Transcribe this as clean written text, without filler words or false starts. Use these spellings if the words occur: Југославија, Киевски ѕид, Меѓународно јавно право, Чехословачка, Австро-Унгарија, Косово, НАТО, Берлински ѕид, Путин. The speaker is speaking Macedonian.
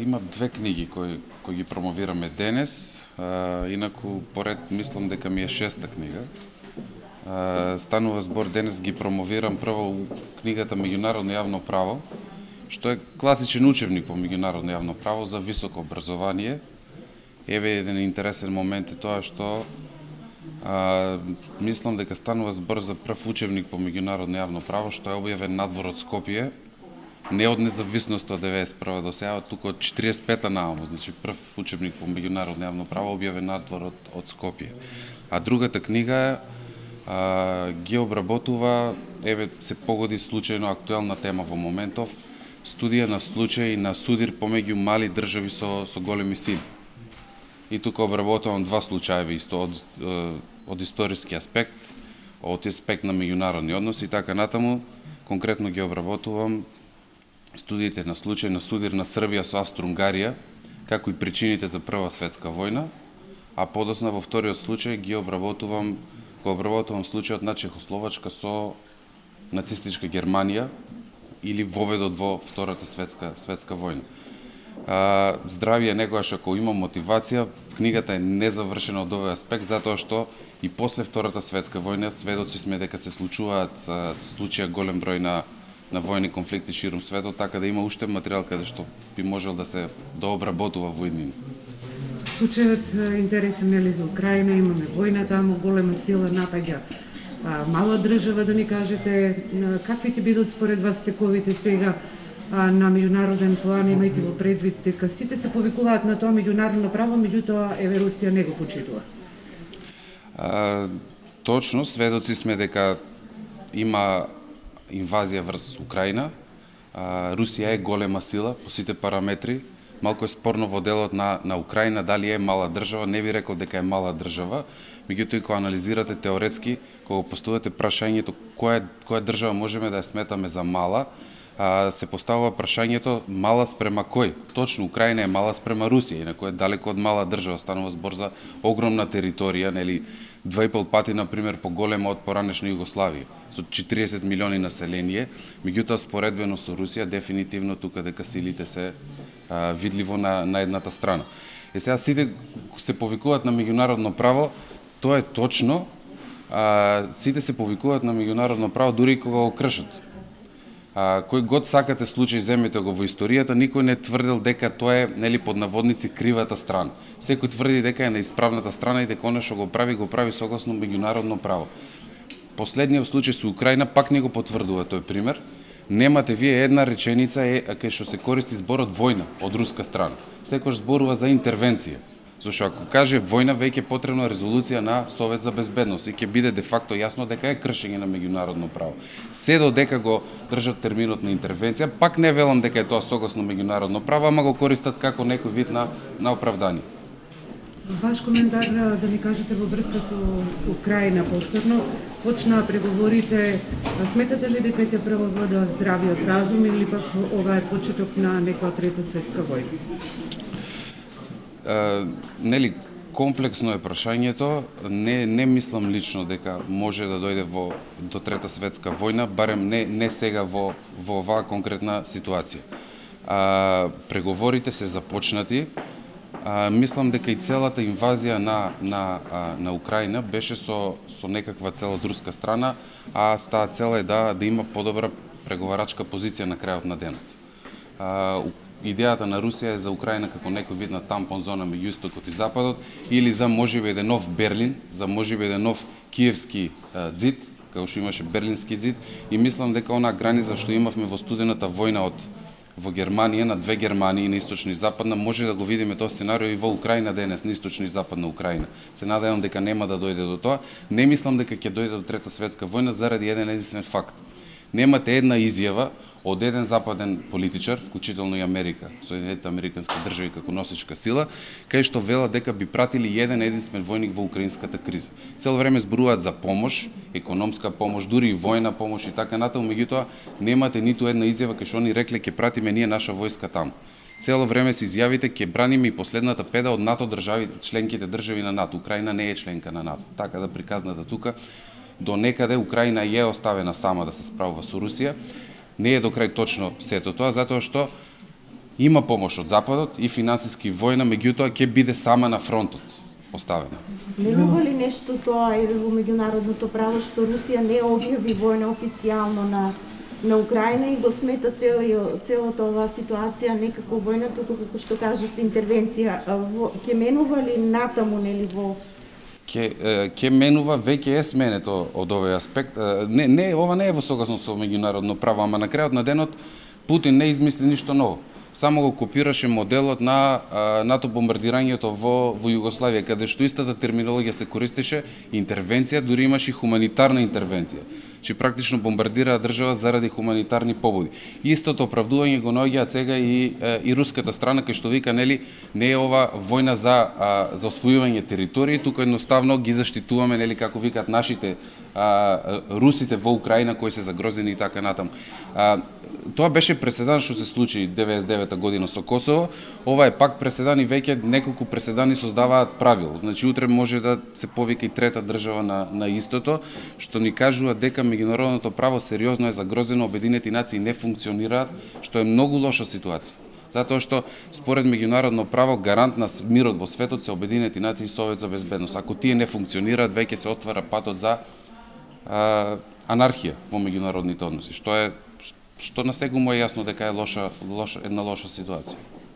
Има две книги кои ги промовираме денес, инаку поред мислам дека ми е шеста книга. Станува збор денес ги промовирам прво книгата Меѓународно јавно право, што е класичен учебник по меѓународно јавно право за високо образование. Еве еден интересен момент е тоа што мислам дека станува збор за прв учебник по меѓународно јавно право што е објавен надвор од Скопје, не од независноста од 91 до сега, туку од 45 наомо, значи прв учебник по меѓународно јавно право објавен надвор од Скопје. А другата книга ги обработува, еве се погоди случајно актуелна тема во моментов, студија на случај на судир помеѓу мали држави со големи сили. И тука обработувам два случаеви исто од историски аспект, од аспект на меѓународни односи и така натаму, конкретно ги обработувам студиите на случај на судир на Србија со Австро-Унгарија, како и причините за Прва светска војна, а подосна во вториот случај го обработувам случајот на Чехословачка со нацистичка Германија или воведот во Втората светска војна. Здравје некогаш ако има мотивација, книгата е незавршена од овој аспект затоа што и после Втората светска војна сведоци сме дека се случија голем број на војни конфликти ширум светот, така да има уште материјал каде што би можел да се дообработува во иднина. Случајот интересен нели за Украина, имаме војна таму, голема сила напаѓа мала држава, да ни кажете, какви ќе бидат според вас тековите сега на меѓународен план, имајќи во предвид дека сите се повикуваат на тоа меѓународно право, меѓутоа еве Русија не го почитува? Точно, сведоци сме дека има инвазија врз Украина. Русија е голема сила по сите параметри. Малку е спорно во делот на Украина, дали е мала држава, не би рекол дека е мала држава, меѓутоа и кога анализирате теоретски, кога поставувате прашањето која држава можеме да ја сметаме за мала, се поставува прашањето мала спрема кој? Точно, Украина е мала спрема Русија, инаку е далеко од мала држава, станува збор за огромна територија, нели 2,5 пати на пример поголема од поранешна Југославија, со 40 милиони население, меѓутоа споредбено со Русија дефинитивно тука дека силите се видливо на едната страна. Е сега сите се повикуваат на меѓународно право, тоа е точно, сите се повикуваат на меѓународно право дури и кога го кршат. Кој год сакате случај, земете го во историјата, никој не тврдел дека тоа е, нели, под наводници кривата страна. Секој тврди дека е на исправната страна и дека оно што го прави согласно меѓународно право. Последниот случај со Украина пак не го потврдува тој пример. Немате вие една реченица кај што се користи зборот војна од руска страна. Секој зборува за интервенција. Зошто ако каже војна, веќе е потребна резолуција на Совет за безбедност и ќе биде де факто јасно дека е кршење на меѓународно право. Се додека го држат терминот на интервенција, пак не велам дека е тоа согласно меѓународно право, ама го користат како некој вид на оправдање. Ваш коментар да ми кажете во врска со Украина повторно, почнаа преговорите, сметате ли дека ќе превладеа здравиот разум или пак ова е почеток на некоја трета светска војна? Нели комплексно е прашањето, не мислам лично дека може да дојде до трета светска војна, барем не сега во оваа конкретна ситуација. Преговорите се започнати. Мислам дека и целата инвазија на Украина беше со некаква цел од руска страна, а таа цел е да има подобра преговарачка позиција на крајот на денот. Идејата на Русија е за Украина како некој вид на тампон зона меѓу истокот и западот, или за можеби еден нов Берлин, за можеби еден нов Киевски ѕид, како што имаше Берлински ѕид, и мислам дека она граница што имавме во студената војна во Германија, на две Германии, на источна и западна, може да го видиме тоа сценарио и во Украина денес, на источна и западна Украина. Се надевам дека нема да дојде до тоа. Не мислам дека ќе дојде до трета светска војна заради еден единствен факт. Немате една изјава од еден западен политичар, вклучително и Америка, Соединетите американски држави како носечка сила, кај што вела дека би пратили еден единствен војник во украинската криза. Цело време зборуваат за помош, економска помош, дури и војна помош и така натаму, меѓутоа немате ниту една изјава кај што они рекле ќе пратиме ние наша војска таму. Цело време се изјавите ќе браниме и последната педа од НАТО држави, членките држави на НАТО. Украина не е членка на НАТО. Така да приказната тука до некаде Украина е оставена сама да се справува со Русија. Не е до крај точно сето тоа, затоа што има помош од Западот и финансиски војна, меѓутоа ќе биде сама на фронтот поставена. Не било ли нешто тоа или во меѓународното право што Русија не објави војна официјално на Украина и го смета целата оваа ситуација некако војна, туку како што кажете интервенција, ќе менува ли натаму нели во ќе менува, веќе е сменето од овој аспект. Не, ова не е во согласност со меѓународно право, ама на крајот на денот Путин не измисли ништо ново. Само го копираше моделот на НАТО бомбардирањето во Југославија, каде што истата терминологија се користеше, интервенција, дури имаше и хуманитарна интервенција, че практично бомбардираа држава заради хуманитарни побуди. Истото оправдување го наоѓаат сега и руската страна, кај што вика нели не е ова војна за освојување територии, тука едноставно ги заштитуваме нели како викаат нашите русите во Украина кои се загрозени и така натаму. Тоа беше преседан што се случи 99-та година со Косово. Ова е пак преседан и веќе неколку преседани создаваат правил. Значи утре може да се повика и трета држава на истото, што ни кажува дека меѓународното право сериозно е загрозено, Обединети нации не функционираат, што е многу лоша ситуација. Затоа што според меѓународно право гарант на мирот во светот се Обединети нации и Совет за безбедност. Ако тие не функционираат, веќе се отвара патот за анархија во меѓународните односи, што на секој му е јасно дека е една лоша ситуација.